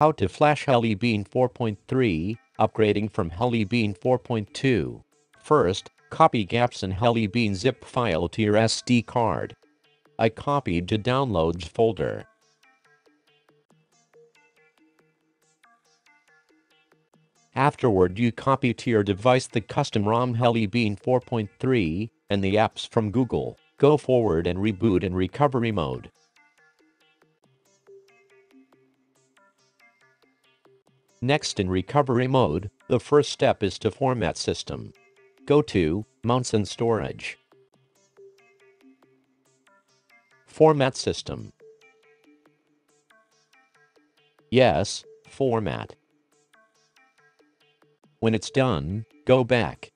How to flash Hellybean 4.3, upgrading from Hellybean 4.2. First, copy gaps in Hellybean zip file to your SD card. I copied to downloads folder. Afterward, you copy to your device the custom ROM Hellybean 4.3 and the apps from Google. Go forward and reboot in recovery mode. Next, in recovery mode, the first step is to format system. Go to Mounts and Storage, Format System. Yes, format. When it's done, go back.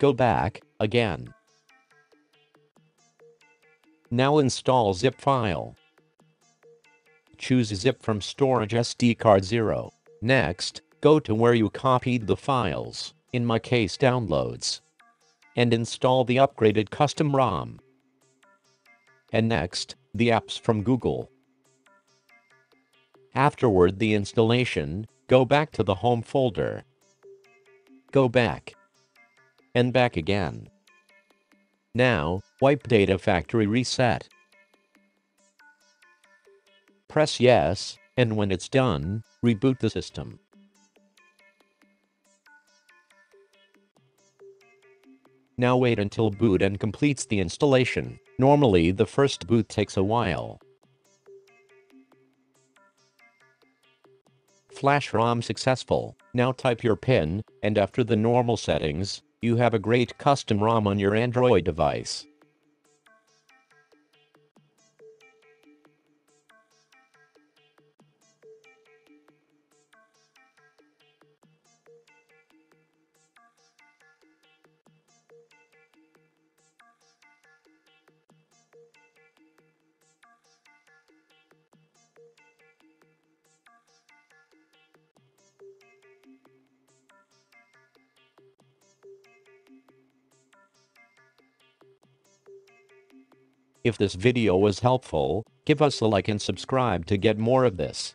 Go back again. Now install zip file. Choose zip from storage SDCard 0. Next, go to where you copied the files, in my case downloads, and install the upgraded custom ROM. And next, the apps from Google. Afterward the installation, go back to the home folder. Go back. And back again. Now, wipe data factory reset. Press yes, and when it's done, reboot the system. Now wait until boot and completes the installation. Normally the first boot takes a while. Flash ROM successful. Now type your PIN, and after the normal settings, you have a great custom ROM on your Android device. If this video was helpful, give us a like and subscribe to get more of this.